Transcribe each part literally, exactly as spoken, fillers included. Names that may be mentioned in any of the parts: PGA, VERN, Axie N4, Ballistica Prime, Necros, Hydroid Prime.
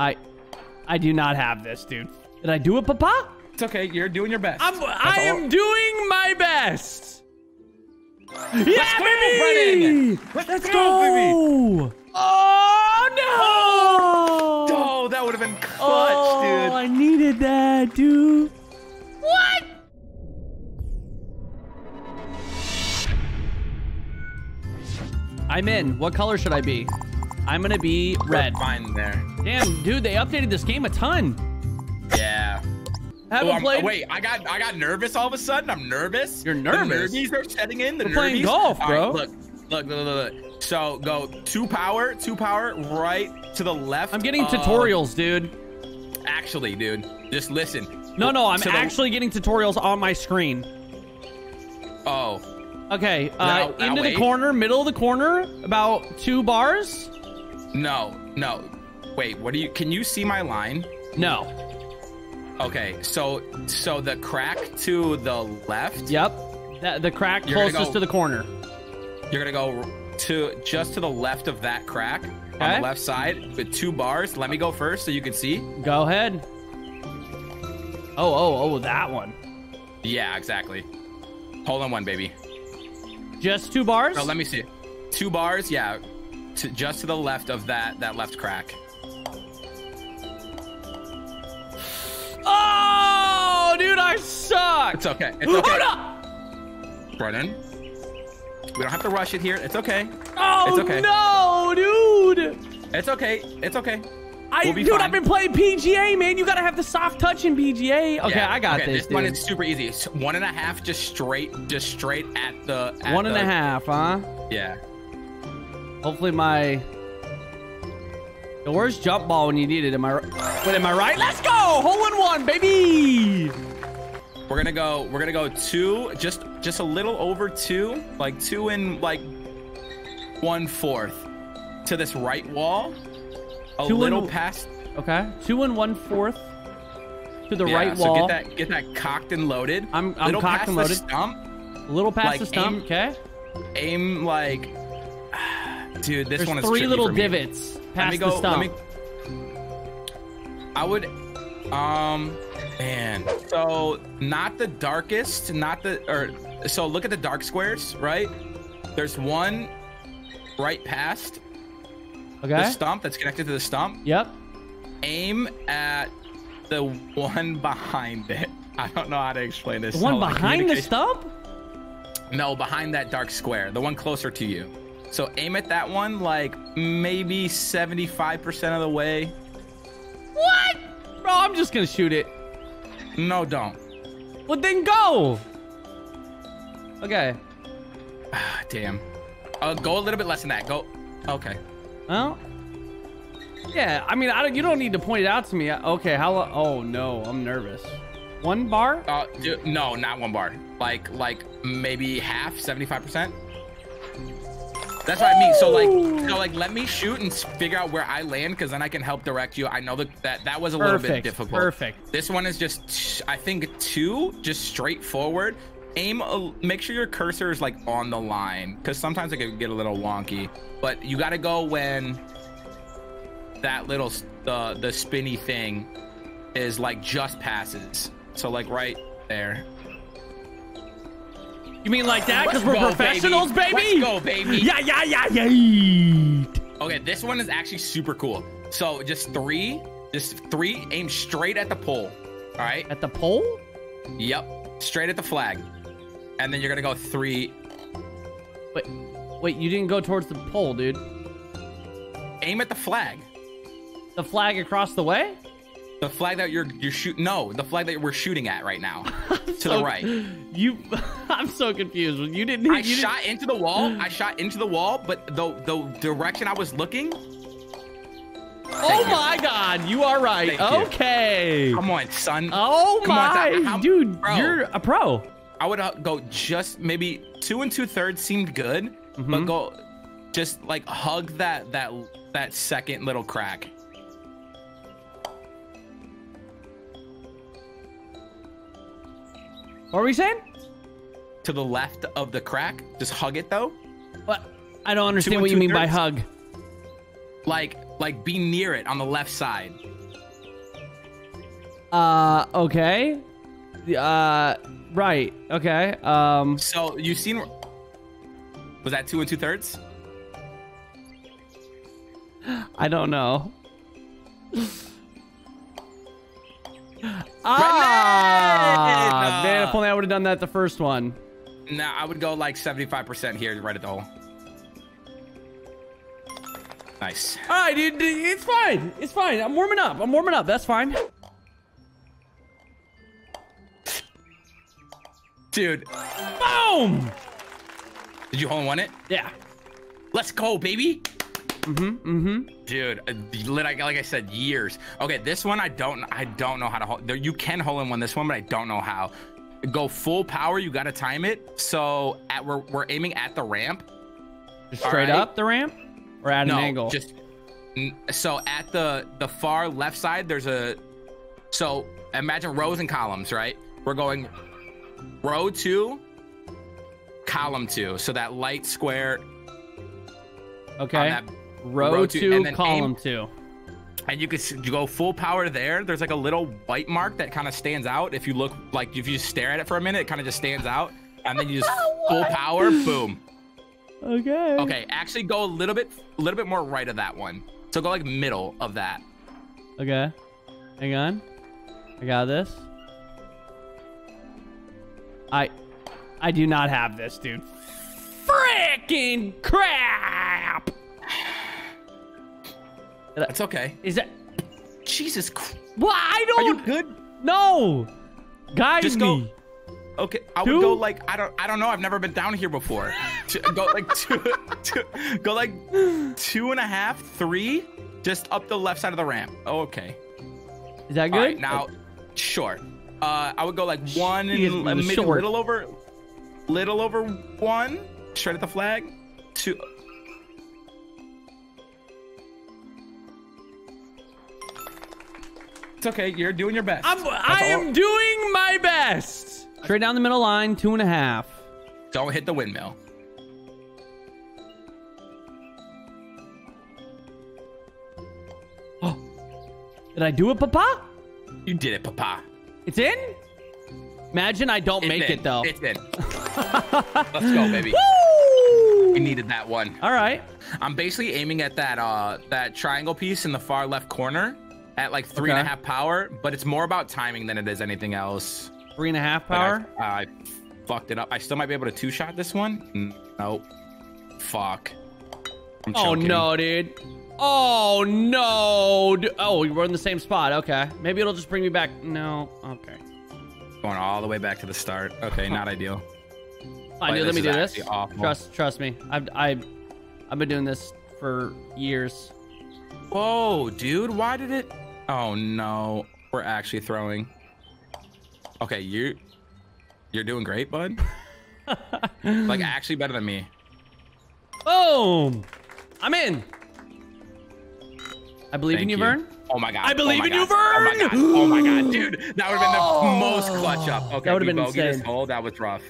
I I do not have this, dude. Did I do it, Papa? It's okay. You're doing your best. I'm, I all. am doing my best. Let's yeah, go, baby! Let's, Let's go, go, baby! Oh, no! Oh, oh, that would have been clutch, oh, dude. Oh, I needed that, dude. What? I'm in. What color should I be? I'm gonna be red. We're fine there. Damn, dude, they updated this game a ton. Yeah. Haven't oh, played. Wait, I got I got nervous all of a sudden. I'm nervous. You're nervous. The nervies are setting in. The We're nervies. Playing golf, bro. All right, look, look, look, look, look. So go two power, two power, right to the left. I'm getting of... tutorials, dude. Actually, dude, just listen. No, no, I'm so actually the... getting tutorials on my screen. Oh. Okay, uh, no, into the wait. corner, middle of the corner, about two bars. No, no. Wait, what do you, can you see my line? No. Okay, so so the crack to the left. Yep, the, the crack closest go, to the corner. You're gonna go to just to the left of that crack, okay. On the left side with two bars. Let me go first so you can see. Go ahead. Oh, oh, oh, that one. Yeah, exactly. Hole in one, baby. Just two bars? No, let me see. Two bars, yeah. To, just to the left of that that left crack. Oh, dude, I suck. It's okay. It's okay. Oh, no! Brennan, we don't have to rush it here. It's okay. Oh, it's okay. No, dude. It's okay. It's okay. I, we'll dude, fine. I've been playing P G A, man. You got to have the soft touch in P G A. Okay, yeah, I got okay, this, This one is super easy. It's one and a half, just straight, just straight at the... At one and the, a half, huh? Yeah. Hopefully my... The worst jump ball when you need it. Am I right? Wait, am I right? Let's go! Hole in one, baby! We're going to go... We're going to go two, just just a little over two. Like two and, like, one-fourth to this right wall. A two little and, past. Okay. Two and one fourth to the yeah, right so wall. Get that, get that cocked and loaded. I'm, I'm little cocked past and loaded. The stump. A little past like the stump. Aim, okay. Aim like, dude. This There's one is three little for me. Divots past go, the stump. Me, I would, um, man. So not the darkest, not the or. So look at the dark squares, right? There's one right past. Okay. The stump that's connected to the stump. Yep. Aim at the one behind it. I don't know how to explain this. The one behind the stump? No, behind that dark square. The one closer to you. So aim at that one like maybe seventy-five percent of the way. What? Bro, I'm just going to shoot it. No, don't. Well, then go. Okay. Ah, damn. Uh, go a little bit less than that. Go. Okay. Well, yeah, I mean, I don't, you don't need to point it out to me. Okay, how? Oh, no, I'm nervous. One bar? Uh, dude, no, not one bar. Like, like maybe half, seventy-five percent. That's what Ooh. I mean. So, like, so like, let me shoot and figure out where I land, because then I can help direct you. I know that that, that was a perfect, little bit difficult. Perfect. This one is just, I think, two, just straightforward. Aim, a, make sure your cursor is like on the line, because sometimes it can get a little wonky, but you got to go when that little, uh, the spinny thing is like just passes. So like right there. You mean like that? Because we're go, professionals, baby. baby. Let's go, baby. Yeah, yeah, yeah, yeah. Okay, this one is actually super cool. So just three, just three, aim straight at the pole. All right. At the pole? Yep. Straight at the flag. And then you're gonna go three. Wait, wait, you didn't go towards the pole, dude. Aim at the flag. The flag across the way? The flag that you're you're shoot. No, the flag that we're shooting at right now. to so, the right. You, I'm so confused. You didn't. I you shot didn't... into the wall. I shot into the wall, but the the direction I was looking. Thank oh you. my God, you are right. Thank okay. You. Come on, son. Oh Come my, on, son. dude, bro. You're a pro. I would uh, go just maybe two and two thirds seemed good, mm-hmm. but go just like hug that that that second little crack. What are we saying? To the left of the crack, just hug it though. What? I don't understand what you mean by hug. Like Like, be near it on the left side. Uh, okay. Uh, right. Okay. Um. So you've seen. Was that two and two thirds? I don't know. Ah, man, if only I would have done that the first one. Nah, I would go like seventy-five percent here, right at the hole. Nice. All right, dude, it's fine. It's fine. I'm warming up. I'm warming up. That's fine. Dude. Boom! Did you hole in one it? Yeah. Let's go, baby. Mm-hmm, mm-hmm. Dude, like, like I said, years. Okay, this one I don't, I don't know how to hole. You can hole in one this one, but I don't know how. Go full power. You got to time it. So at, we're we're aiming at the ramp. Just straight right. up the ramp, or at no, an angle. Just so at the the far left side, there's a. So imagine rows and columns, right? We're going row two, column two. So that light square. Okay. On that, Row, row two, two and then column aim. two. And you could you go full power there. There's like a little white mark that kind of stands out. If you look, like if you stare at it for a minute, it kind of just stands out. And then you just full power, boom. Okay. Okay, actually go a little bit, a little bit more right of that one. So go like middle of that. Okay. Hang on. I got this. I, I do not have this, dude. Frickin' crap! That's okay. Is that Jesus Christ? Well, I don't. Are you good? No. Guide Just go. Me. Okay, I would Dude. go like I don't. I don't know. I've never been down here before. Go like two, two. Go like two and a half, three. Just up the left side of the ramp. Oh, okay. Is that good? All right, now, okay. sure. Uh, I would go like one and maybe short. a little over, little over one. Straight at the flag. Two. It's okay. You're doing your best. I'm, I am doing my best. Straight down the middle line, two and a half. Don't hit the windmill. Oh, did I do it, Papa? You did it, Papa. It's in? Imagine I don't it's make in. it, though. It's in. Let's go, baby. Woo! We needed that one. All right. I'm basically aiming at that, uh, that triangle piece in the far left corner. At like three okay. and a half power, but it's more about timing than it is anything else. Three and a half power? Like I, I fucked it up. I still might be able to two-shot this one. Nope. Fuck. I'm oh, choking. no, dude. Oh, no. Dude. Oh, we were in the same spot. Okay. Maybe it'll just bring me back. No. Okay. Going all the way back to the start. Okay, not ideal. Fine, dude, let me do this. Awful. Trust trust me. I've, I've, I've been doing this for years. Whoa, dude. Why did it... Oh, no. We're actually throwing. Okay, you, you're doing great, bud. Like, actually better than me. Boom. I'm in. I believe Thank in you, you, Vern. Oh, my God. I believe oh in God. you, Vern. Oh, my God. Oh, my God. Dude, that would have been oh. the most clutch up. Okay, that would have been insane. Oh, that was rough.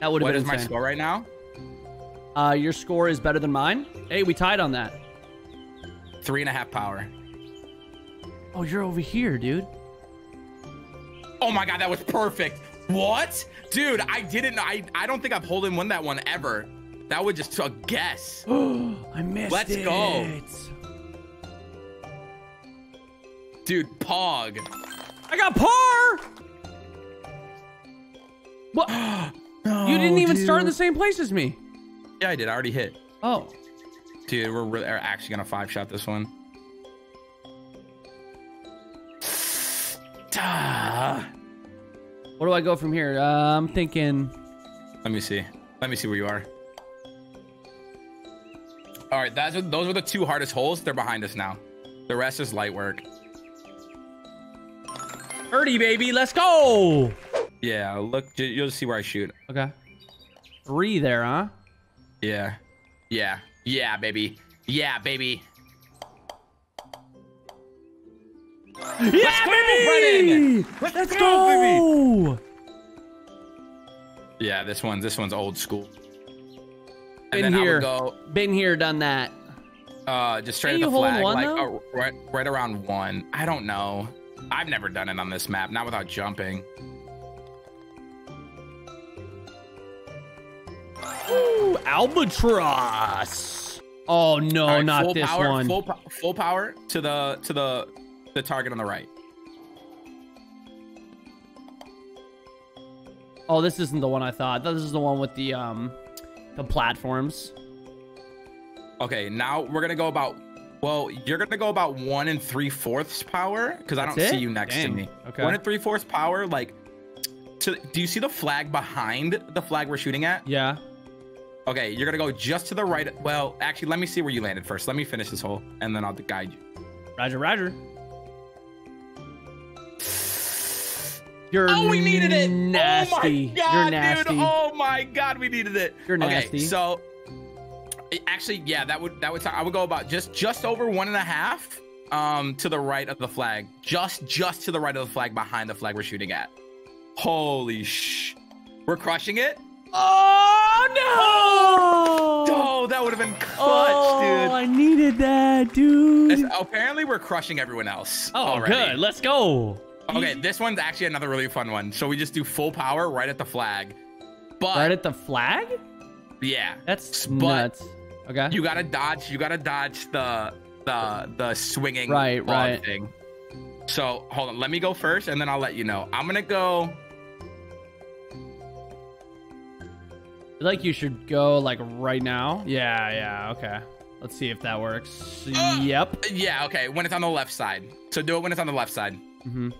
That would have been insane. What is my score right now? Uh, your score is better than mine. Hey, we tied on that. Three and a half power. Oh, you're over here, dude. Oh my God, that was perfect. What? Dude, I didn't, I, I don't think I've holed in one that one ever. That was just a guess. I missed Let's it. Let's go. Dude, Pog. I got par. What? No, you didn't even dude. start in the same place as me. Yeah, I did. I already hit. Oh. Dude, we're, really, we're actually gonna five shot this one. Where do I go from here? Uh, I'm thinking. Let me see. Let me see where you are. All right, that's those were the two hardest holes. They're behind us now. The rest is light work. Birdie, baby, let's go. Yeah, look, you'll see where I shoot. Okay. Three there, huh? Yeah. Yeah. Yeah, baby. Yeah, baby. Yeah, Let's baby! Go, Let's, Let's go, go, baby. Yeah, this one's this one's old school. And been then here, I would go, been here, done that. Uh, just straight at the flag, one, like uh, right, right around one. I don't know. I've never done it on this map, not without jumping. Ooh, albatross! Oh no, right, not this power, one. Full power, full power to the to the the target on the right. Oh, this isn't the one I thought. This is the one with the um, the platforms. Okay, now we're gonna go about. Well, you're gonna go about one and three fourths power because I don't it? see you next Dang. to me. Okay. One and three fourths power, like. To, do you see the flag behind the flag we're shooting at? Yeah. Okay, you're gonna go just to the right. Well, actually, let me see where you landed first. Let me finish this hole, and then I'll guide you. Roger, Roger. You're oh, we needed it. Nasty. Oh my god, you're nasty. Dude. Oh my god, we needed it. You're nasty. Okay, so actually, yeah, that would that would I would go about just just over one and a half um to the right of the flag, just just to the right of the flag behind the flag we're shooting at. Holy sh! We're crushing it. Oh no! Oh, that would have been clutch, oh, dude. Oh, I needed that, dude. It's, apparently, we're crushing everyone else. Oh, already. Good. Let's go. Okay, this one's actually another really fun one. So we just do full power right at the flag. But right at the flag? Yeah. That's nuts. Okay. You gotta dodge. You gotta dodge the the the swinging right, ball right. thing. So hold on. Let me go first, and then I'll let you know. I'm gonna go. I like you should go like right now. Yeah. Yeah. Okay. Let's see if that works. Uh, yep. Yeah. Okay. When it's on the left side. So do it when it's on the left side. Mm-hmm.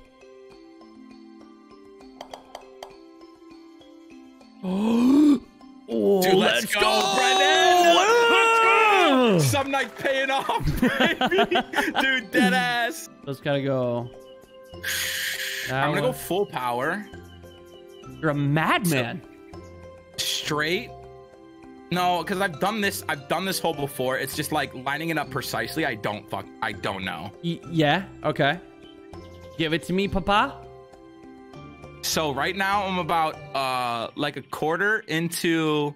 Oh, dude, let's, let's go, go Brennan! Whoa! Let's go! Some night paying off, baby! Dude, dead ass. Let's gotta go. That I'm gonna one. go full power. You're a madman. So, straight? No, because I've done this. I've done this hole before. It's just like lining it up precisely. I don't fuck. I don't know. Y yeah. Okay. Give it to me, Papa. So right now I'm about uh, like a quarter into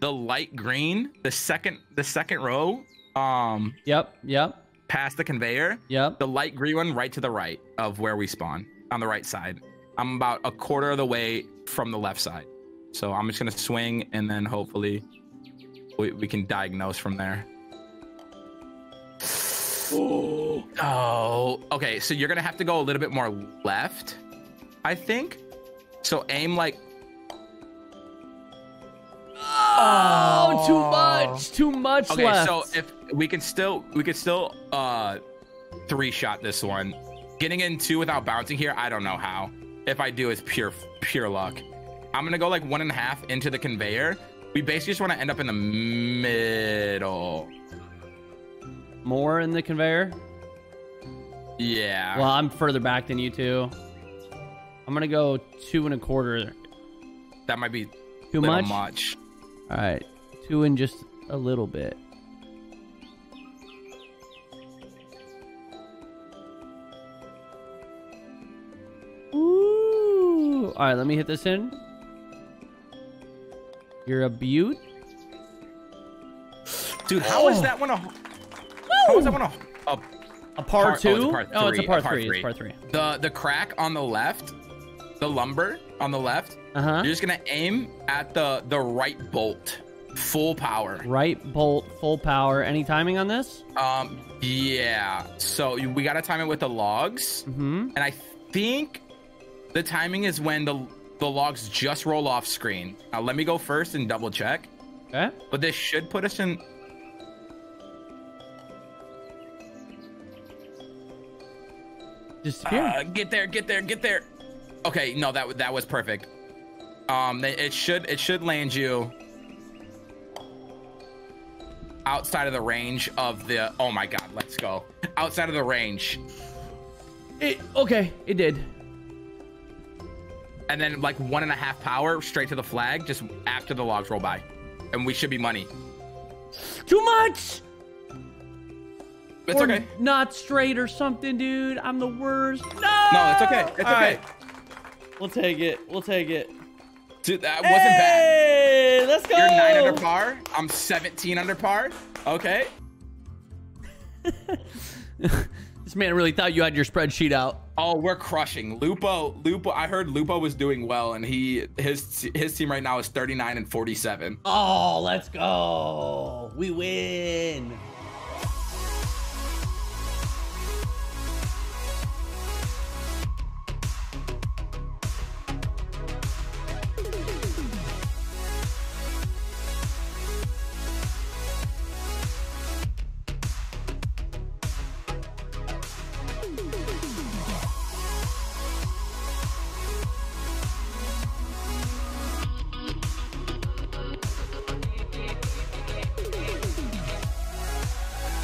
the light green, the second, the second row. Um, yep, yep. Past the conveyor. Yep. The light green one right to the right of where we spawn on the right side. I'm about a quarter of the way from the left side. So I'm just gonna swing and then hopefully we, we can diagnose from there. Ooh. Oh, okay. So you're gonna have to go a little bit more left. I think so. Aim like. Oh, too much, too much. Okay, left. So if we can still, we could still uh, three shot this one. Getting in two without bouncing here, I don't know how. If I do, it's pure, pure luck. I'm gonna go like one and a half into the conveyor. We basically just want to end up in the middle. More in the conveyor. Yeah. Well, I'm further back than you two. I'm gonna go two and a quarter. That might be too much? much. All right, two and just a little bit. Ooh! All right, let me hit this in. You're a beaut, dude. How oh. is that one a? Woo! How is that one a? a a par part, two? Oh, it's a part three. Oh, it's a par, a par three. three. It's par three. The the crack on the left. The lumber on the left. Uh-huh. You're just gonna aim at the the right bolt, full power. Right bolt, full power. Any timing on this? Um, yeah. So we gotta time it with the logs, mm-hmm. and I think the timing is when the the logs just roll off screen. Now let me go first and double check. Okay. But this should put us in. Disappear. Uh, get there! Get there! Get there! Okay, no, that that was perfect. Um, it should it should land you outside of the range of the. Oh my God, let's go outside of the range. It okay, it did. And then like one and a half power straight to the flag, just after the logs roll by, and we should be money. Too much. It's or okay. Not straight or something, dude. I'm the worst. No. No, it's okay. It's All okay. Right. We'll take it. We'll take it. Dude, that wasn't hey, bad. Let's go. You're nine under par. I'm seventeen under par. Okay. This man really thought you had your spreadsheet out. Oh, we're crushing. Lupo, Lupo. I heard Lupo was doing well, and he his his team right now is thirty-nine and forty-seven. Oh, let's go. We win.